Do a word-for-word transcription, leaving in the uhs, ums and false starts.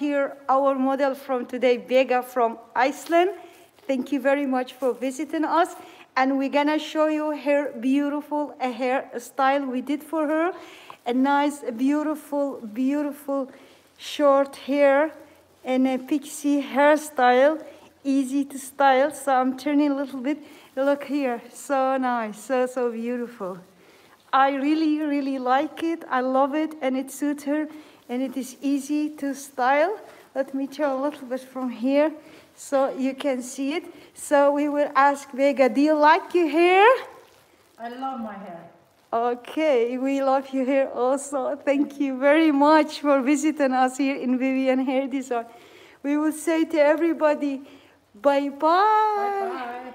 here our model from today, Vega from Iceland. Thank you very much for visiting us. And we're gonna show you her beautiful hairstyle we did for her. A nice, beautiful, beautiful short hair and a pixie hairstyle. Easy to style, so I'm turning a little bit. Look here, so nice, so, so beautiful. I really, really like it. I love it, and it suits her, and it is easy to style. Let me show a little bit from here so you can see it. So we will ask Vega, do you like your hair? I love my hair. Okay, we love your hair also. Thank you very much for visiting us here in Vivian Hair Design. We will say to everybody, bye-bye. Bye-bye.